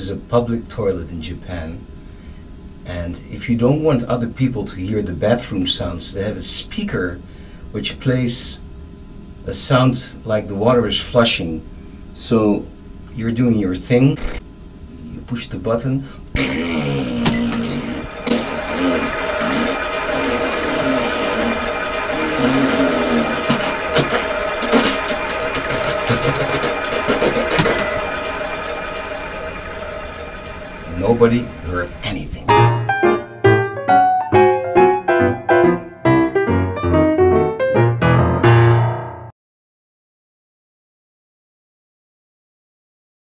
is a public toilet in Japan, and if you don't want other people to hear the bathroom sounds, they have a speaker which plays a sound like the water is flushing. So you're doing your thing, you push the button, nobody heard anything.